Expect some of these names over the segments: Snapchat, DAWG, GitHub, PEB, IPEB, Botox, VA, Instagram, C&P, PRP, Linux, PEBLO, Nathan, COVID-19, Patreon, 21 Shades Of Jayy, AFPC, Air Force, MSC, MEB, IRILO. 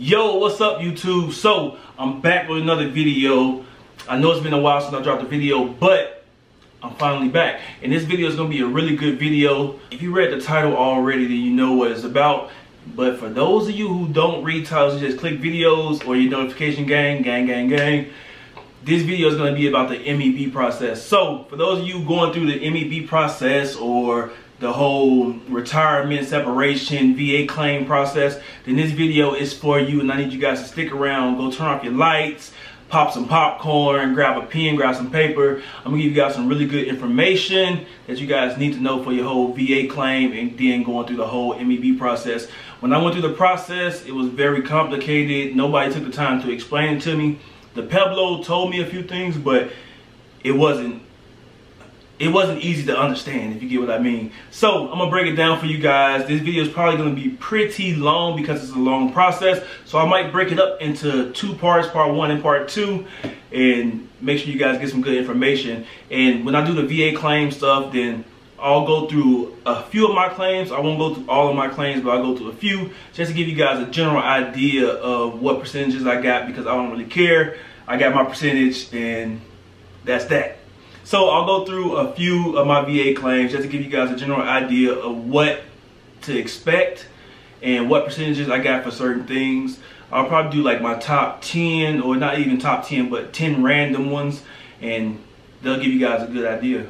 Yo, what's up YouTube? So I'm back with another video. I know it's been a while since I dropped a video, but I'm finally back, and this video is gonna be a really good video. If you read the title already, then you know what it's about. But for those of you who don't read titles, you just click videos or your notification gang, this video is going to be about the MEB process. So for those of you going through the MEB process or the whole retirement, separation, VA claim process, then this video is for you, and I need you guys to stick around. Go turn off your lights, pop some popcorn, grab a pen, grab some paper. I'm gonna give you guys some really good information that you guys need to know for your whole VA claim and then going through the whole MEB process. When I went through the process, it was very complicated. Nobody took the time to explain it to me. The PEBLO told me a few things, but it wasn't easy to understand, if you get what I mean. So I'm gonna break it down for you guys. This video is probably gonna be pretty long because it's a long process. So I might break it up into two parts, part one and part two, and make sure you guys get some good information. And when I do the VA claim stuff, then I'll go through a few of my claims. I won't go through all of my claims, but I'll go through a few just to give you guys a general idea of what percentages I got, because I don't really care. I got my percentage and that's that. So I'll go through a few of my VA claims just to give you guys a general idea of what to expect and what percentages I got for certain things. I'll probably do like my top 10, or not even top 10, but 10 random ones, and they'll give you guys a good idea.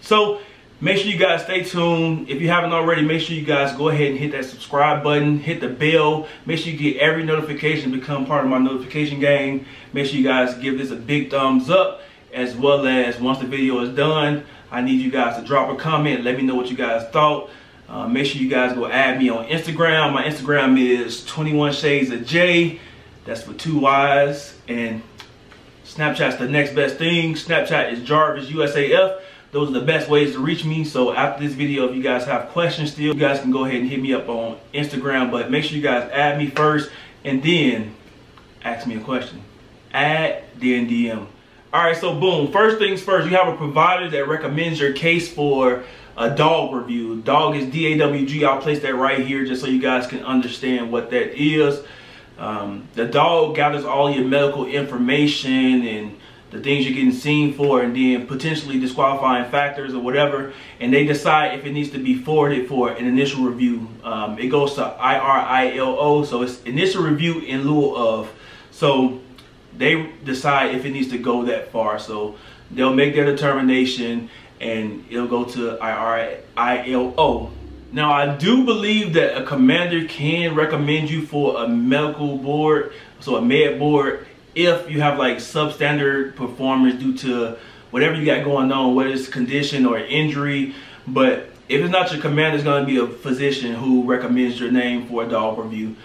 So make sure you guys stay tuned. If you haven't already, make sure you guys go ahead and hit that subscribe button, hit the bell. Make sure you get every notification, become part of my notification gang. Make sure you guys give this a big thumbs up. As well as, once the video is done, I need you guys to drop a comment. Let me know what you guys thought. Make sure you guys go add me on Instagram. My Instagram is 21 Shades of Jayy. That's with two Y's. And Snapchat's the next best thing. Snapchat is JarvisUSAF. Those are the best ways to reach me. So after this video, if you guys have questions still, you guys can go ahead and hit me up on Instagram. But make sure you guys add me first and then ask me a question. Add, then DM. Alright, so boom, first things first, you have a provider that recommends your case for a DAWG review. DAWG is D-A-W-G. I'll place that right here just so you guys can understand what that is. The DAWG gathers all your medical information and the things you're getting seen for, and then potentially disqualifying factors or whatever, and they decide if it needs to be forwarded for an initial review. It goes to IRILO, so it's initial review in lieu of. So they decide if it needs to go that far, so they'll make their determination and it'll go to IRILO. Now, I do believe that a commander can recommend you for a medical board, so a med board, if you have like substandard performance due to whatever you got going on, whether it's condition or injury. But if it's not your commander, it's going to be a physician who recommends your name for a DAWG review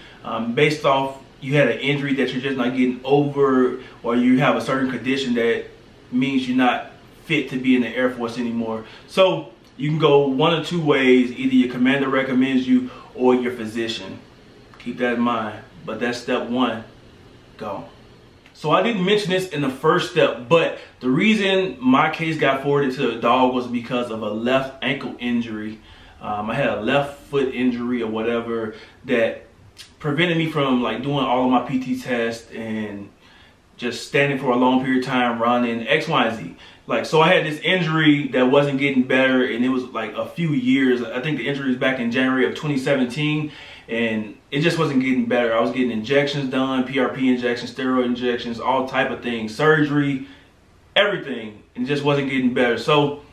based off you had an injury that you're just not getting over, or you have a certain condition that means you're not fit to be in the Air Force anymore. So you can go one of two ways. Either your commander recommends you or your physician. Keep that in mind. But that's step one. Go. So I didn't mention this in the first step, but the reason my case got forwarded to the DAWG was because of a left ankle injury. I had a left foot injury or whatever that prevented me from like doing all of my PT tests and just standing for a long period of time, running X, Y, and Z. Like, so I had this injury that wasn't getting better, and it was like a few years. I think the injury was back in January of 2017, and it just wasn't getting better. I was getting injections done, PRP injections, steroid injections, all type of things, surgery, everything, and it just wasn't getting better. So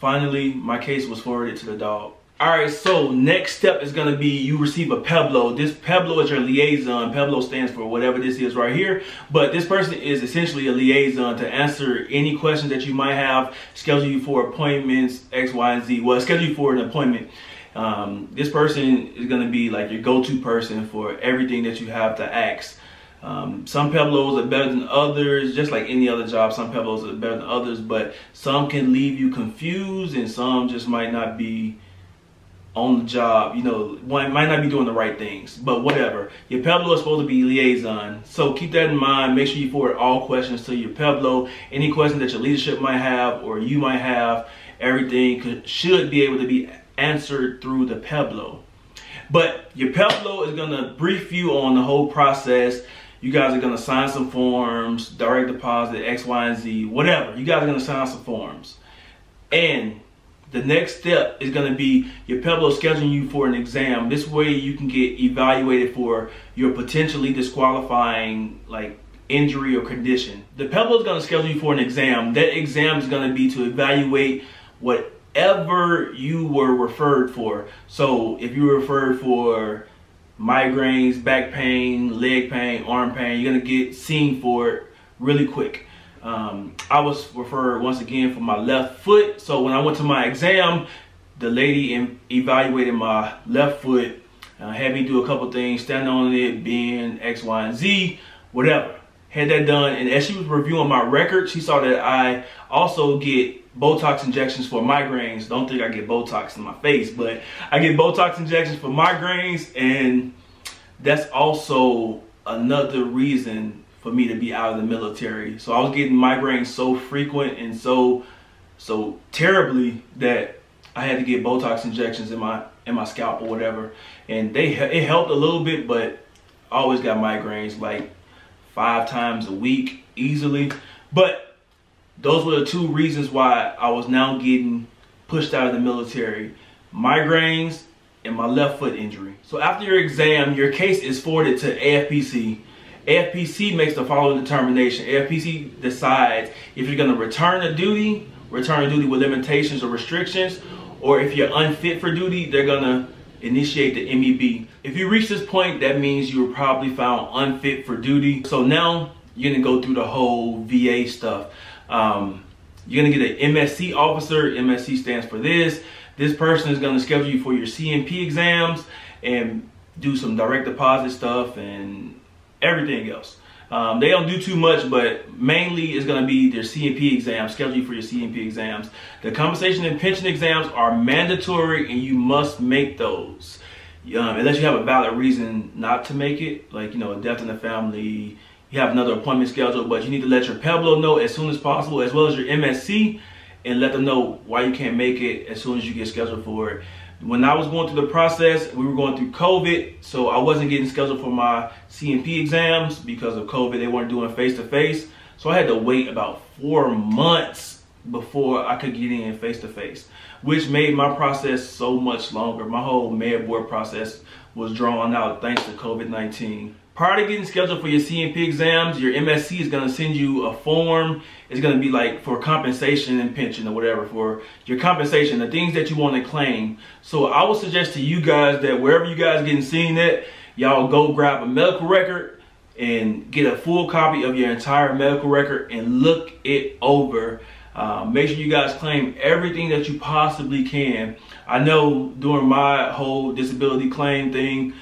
finally, my case was forwarded to the DAWG. Alright, so next step is going to be you receive a PEBLO. This PEBLO is your liaison. PEBLO stands for whatever this is right here. But this person is essentially a liaison to answer any questions that you might have, schedule you for appointments, X, Y, and Z. Well, schedule you for an appointment. This person is going to be like your go-to person for everything that you have to ask. Some PEBLOs are better than others, just like any other job. Some PEBLOs are better than others, but some can leave you confused and some just might not be on the job, you know, one might not be doing the right things, but whatever. Your PEBLO is supposed to be liaison, so keep that in mind. Make sure you forward all questions to your PEBLO. Any questions that your leadership might have or you might have, everything should be able to be answered through the PEBLO. But your PEBLO is gonna brief you on the whole process. You guys are gonna sign some forms, direct deposit, X, Y, and Z, whatever. You guys are gonna sign some forms. And the next step is gonna be your PEBLO scheduling you for an exam. This way you can get evaluated for your potentially disqualifying injury or condition. The PEBLO is gonna schedule you for an exam. That exam is gonna be to evaluate whatever you were referred for. So if you were referred for migraines, back pain, leg pain, arm pain, you're gonna get seen for it really quick. I was referred once again for my left foot. So when I went to my exam, the lady evaluated my left foot, had me do a couple things, stand on it, bend, X, Y, and Z, whatever. Had that done, and as she was reviewing my record, she saw that I also get Botox injections for migraines. Don't think I get Botox in my face, but I get Botox injections for migraines, and that's also another reason for me to be out of the military. So I was getting migraines so frequent and so terribly that I had to get Botox injections in my scalp or whatever, and it helped a little bit, but I always got migraines like 5 times a week easily. But those were the two reasons why I was now getting pushed out of the military: migraines and my left foot injury. So after your exam, your case is forwarded to AFPC. AFPC makes the following determination. AFPC decides if you're going to return to duty with limitations or restrictions, or if you're unfit for duty, they're going to initiate the MEB. If you reach this point, that means you were probably found unfit for duty. So now you're gonna go through the whole VA stuff. You're gonna get an MSC officer. MSC stands for this. This person is gonna schedule you for your C&P exams and do some direct deposit stuff and everything else. They don't do too much, but mainly it's going to be their C&P exams, schedule you for your C&P exams. The compensation and pension exams are mandatory, and you must make those, unless you have a valid reason not to make it, like, you know, a death in the family, you have another appointment scheduled. But you need to let your PEBLO know as soon as possible, as well as your MSC, and let them know why you can't make it as soon as you get scheduled for it. When I was going through the process, we were going through COVID, so I wasn't getting scheduled for my C&P exams because of COVID. They weren't doing face-to-face, so I had to wait about 4 months before I could get in face-to-face, which made my process so much longer. My whole med board process was drawn out thanks to COVID-19. Prior to getting scheduled for your C&P exams, your MSC is going to send you a form. It's going to be like for compensation and pension or whatever, for your compensation, the things that you want to claim. So I would suggest to you guys that wherever you guys getting seen at, y'all go grab a medical record and get a full copy of your entire medical record and look it over. Make sure you guys claim everything that you possibly can. I know during my whole disability claim thing,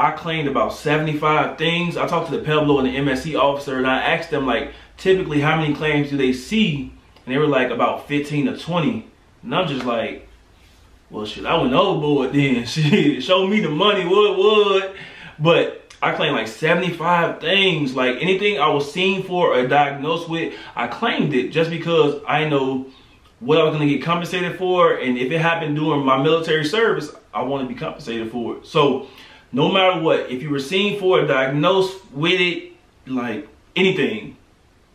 I claimed about 75 things. I talked to the PEBLO and the MSC officer, and I asked them, like, typically how many claims do they see? And they were like about 15 to 20. And I'm just like, well, shit, I went overboard then. Shit, show me the money, what? But I claimed like 75 things. Like, anything I was seen for or diagnosed with, I claimed it just because I know what I was gonna get compensated for. And if it happened during my military service, I wanna be compensated for it. So, no matter what, if you were seen for or diagnosed with it, like anything,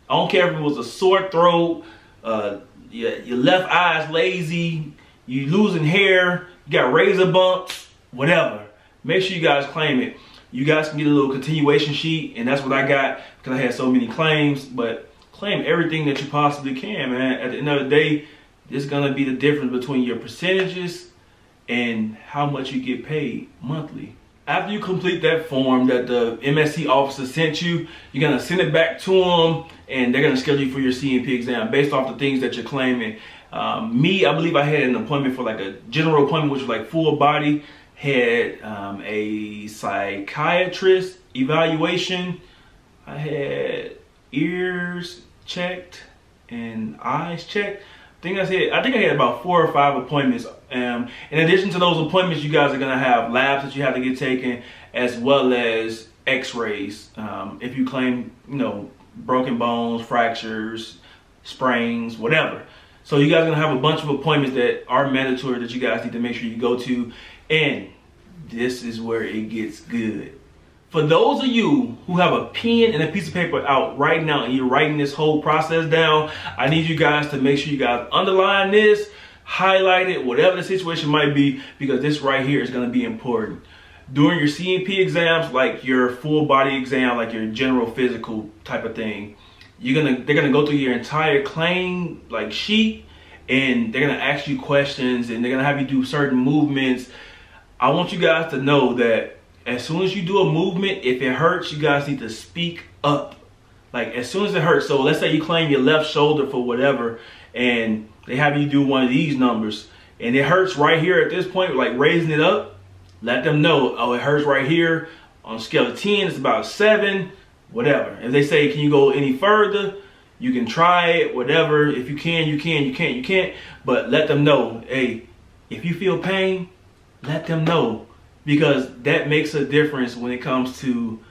I don't care if it was a sore throat, your left eye's lazy, you losing hair, you got razor bumps, whatever. Make sure you guys claim it. You guys can get a little continuation sheet, and that's what I got because I had so many claims. But claim everything that you possibly can, man. At the end of the day, this is going to be the difference between your percentages and how much you get paid monthly. After you complete that form that the MSC officer sent you, you're going to send it back to them, and they're going to schedule you for your C&P exam based off the things that you're claiming. I believe I had an appointment for like a general appointment, which was like full body, had a psychiatrist evaluation, I had ears checked and eyes checked. I think I had about 4 or 5 appointments. In addition to those appointments, you guys are gonna have labs that you have to get taken, as well as X-rays. If you claim, broken bones, fractures, sprains, whatever. So you guys are gonna have a bunch of appointments that are mandatory that you guys need to make sure you go to. And this is where it gets good. For those of you who have a pen and a piece of paper out right now and you're writing this whole process down, I need you guys to make sure you guys underline this, highlight it, whatever the situation might be, because this right here is going to be important. During your C&P exams, like your full body exam, like your general physical type of thing, they're gonna go through your entire claim like sheet, and they're gonna ask you questions and they're gonna have you do certain movements. I want you guys to know that as soon as you do a movement, if it hurts, you guys need to speak up. Like as soon as it hurts. So let's say you claim your left shoulder for whatever, and they have you do one of these numbers, and it hurts right here at this point, like raising it up. Let them know, oh, it hurts right here. On a scale of 10, it's about 7, whatever. If they say, can you go any further? You can try it, whatever. If you can, you can, you can't, you can't. But let them know, hey, if you feel pain, let them know. Because that makes a difference when it comes to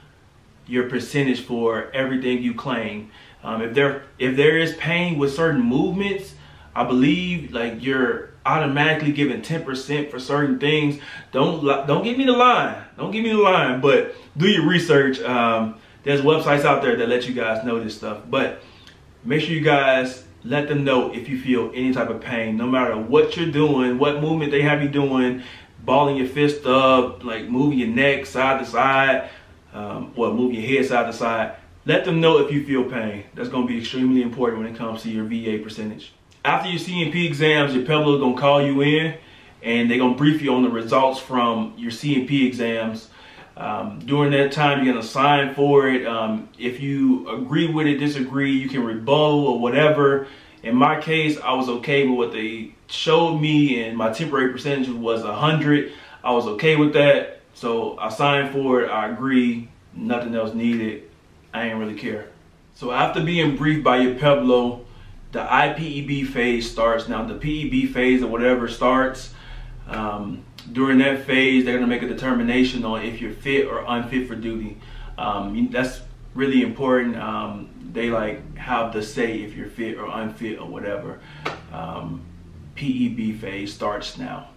your percentage for everything you claim. If there is pain with certain movements, I believe like you're automatically given 10% for certain things. Don't give me the line. Don't give me the line. But do your research. There's websites out there that let you guys know this stuff. But make sure you guys let them know if you feel any type of pain, no matter what you're doing, what movement they have you doing. Balling your fist up, like moving your neck side to side, moving your head side to side. Let them know if you feel pain. That's going to be extremely important when it comes to your VA percentage. After your C&P exams, your PEBLO is going to call you in, and they're going to brief you on the results from your C&P exams. During that time, you're going to sign for it. If you agree with it, disagree, you can rebuttal or whatever. In my case, I was okay with what they showed me, and my temporary percentage was 100. I was okay with that, so I signed for it. I agree, nothing else needed. I ain't really care. So after being briefed by your PEBLO, the IPEB phase starts. Now the PEB phase or whatever starts. During that phase, they're gonna make a determination on if you're fit or unfit for duty. That's really important. They like have to say if you're fit or unfit or whatever. PEB phase starts now.